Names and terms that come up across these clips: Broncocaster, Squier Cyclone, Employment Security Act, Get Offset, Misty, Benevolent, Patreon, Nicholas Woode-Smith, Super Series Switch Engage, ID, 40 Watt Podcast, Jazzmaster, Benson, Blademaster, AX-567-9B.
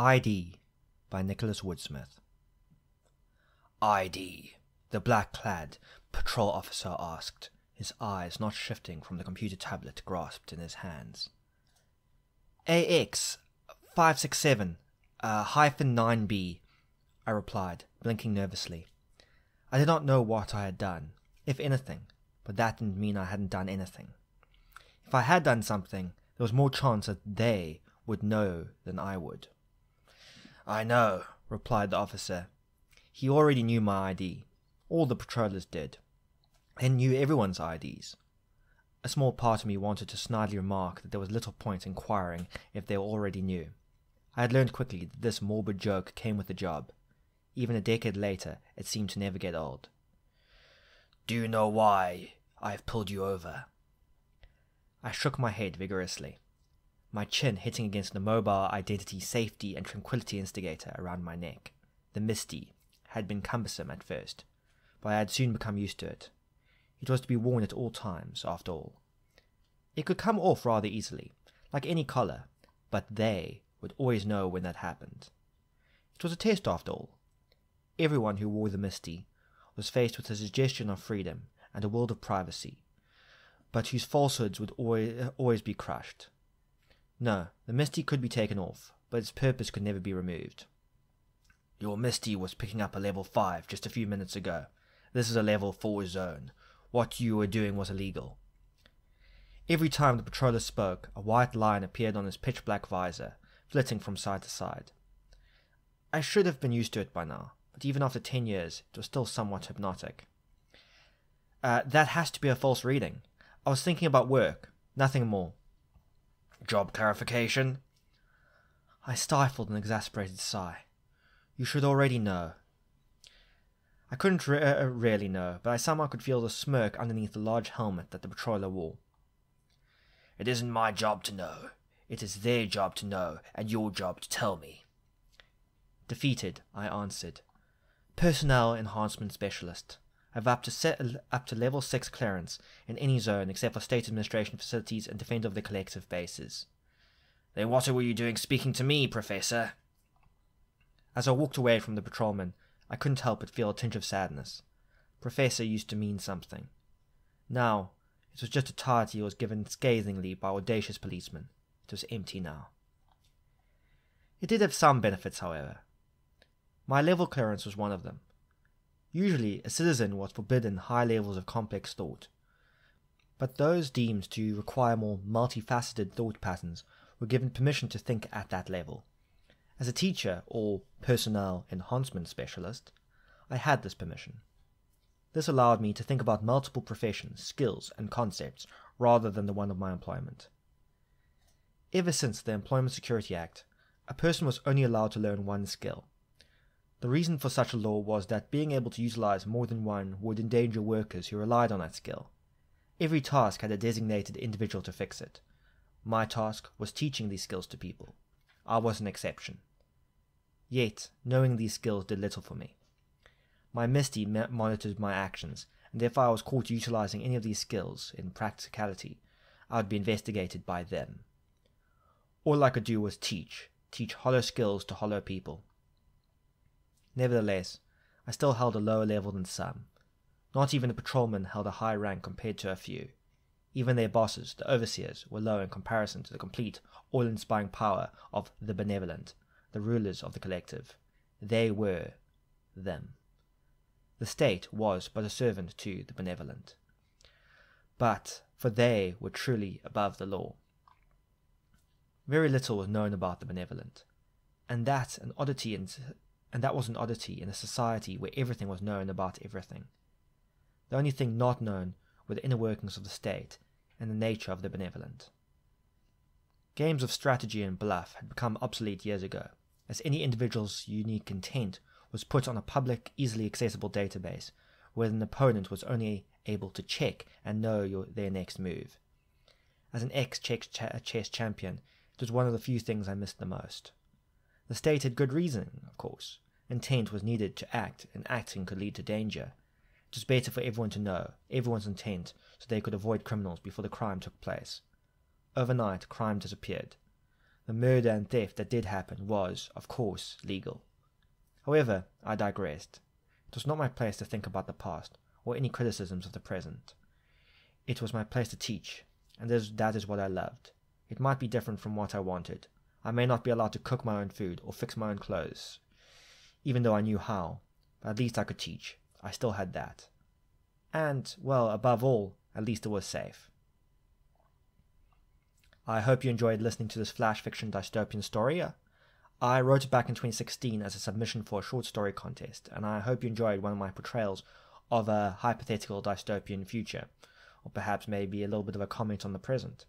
ID by Nicholas Woode-Smith. ID, the black-clad patrol officer asked, his eyes not shifting from the computer tablet grasped in his hands. AX-567-9B, I replied, blinking nervously. I did not know what I had done, if anything, but that didn't mean I hadn't done anything. If I had done something, there was more chance that they would know than I would. I know, replied the officer. He already knew my ID. All the patrollers did. They knew everyone's IDs. A small part of me wanted to snidely remark that there was little point inquiring if they already knew. I had learned quickly that this morbid joke came with the job. Even a decade later, it seemed to never get old. Do you know why I've pulled you over? I shook my head vigorously, my chin hitting against the mobile identity safety and tranquility instigator around my neck. The Misty had been cumbersome at first, but I had soon become used to it. It was to be worn at all times, after all. It could come off rather easily, like any collar, but they would always know when that happened. It was a test, after all. Everyone who wore the Misty was faced with a suggestion of freedom and a world of privacy, but whose falsehoods would always be crushed. No, the Misty could be taken off, but its purpose could never be removed. Your Misty was picking up a level 5 just a few minutes ago. This is a level 4 zone. What you were doing was illegal. Every time the patroller spoke, a white line appeared on his pitch-black visor, flitting from side to side. I should have been used to it by now, but even after 10 years, it was still somewhat hypnotic. That has to be a false reading. I was thinking about work, nothing more. Job clarification? I stifled an exasperated sigh. You should already know. I couldn't really know, but I somehow could feel the smirk underneath the large helmet that the patroller wore. It isn't my job to know. It is their job to know, and your job to tell me. Defeated, I answered. Personnel Enhancement Specialist. I've up to level 6 clearance in any zone except for state administration facilities and defender of the collective bases. Then what were you doing speaking to me, Professor? As I walked away from the patrolman, I couldn't help but feel a tinge of sadness. Professor used to mean something. Now, it was just a title he was given scathingly by audacious policemen. It was empty now. It did have some benefits, however. My level clearance was one of them. Usually, a citizen was forbidden high levels of complex thought, but those deemed to require more multifaceted thought patterns were given permission to think at that level. As a teacher or personnel enhancement specialist, I had this permission. This allowed me to think about multiple professions, skills, and concepts rather than the one of my employment. Ever since the Employment Security Act, a person was only allowed to learn one skill. The reason for such a law was that being able to utilize more than one would endanger workers who relied on that skill. Every task had a designated individual to fix it. My task was teaching these skills to people. I was an exception. Yet, knowing these skills did little for me. My Misty monitored my actions, and if I was caught utilizing any of these skills in practicality, I would be investigated by them. All I could do was teach hollow skills to hollow people. Nevertheless, I still held a lower level than some. Not even the patrolmen held a high rank compared to a few. Even their bosses, the overseers, were low in comparison to the complete, all-inspiring power of the Benevolent, the rulers of the collective. They were them. The state was but a servant to the Benevolent. But, for they were truly above the law. Very little was known about the Benevolent, and that was an oddity in a society where everything was known about everything. The only thing not known were the inner workings of the state and the nature of the Benevolent. Games of strategy and bluff had become obsolete years ago, as any individual's unique intent was put on a public, easily accessible database, where an opponent was only able to check and know their next move. As an ex-chess champion, it was one of the few things I missed the most. The state had good reason, of course. Intent was needed to act, and acting could lead to danger. It was better for everyone to know everyone's intent so they could avoid criminals before the crime took place. Overnight, crime disappeared. the murder and theft that did happen was, of course, legal. However, I digressed. It was not my place to think about the past, or any criticisms of the present. It was my place to teach, and that is what I loved. It might be different from what I wanted. I may not be allowed to cook my own food or fix my own clothes, even though I knew how, but at least I could teach. I still had that. And, well, above all, at least it was safe. I hope you enjoyed listening to this flash fiction dystopian story. I wrote it back in 2016 as a submission for a short story contest, and I hope you enjoyed one of my portrayals of a hypothetical dystopian future, or perhaps maybe a little bit of a comment on the present.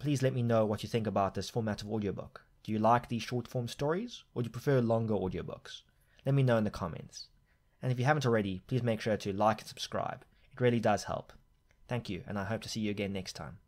Please let me know what you think about this format of audiobook. Do you like these short form stories, or do you prefer longer audiobooks? Let me know in the comments. And if you haven't already, please make sure to like and subscribe. It really does help. Thank you, and I hope to see you again next time.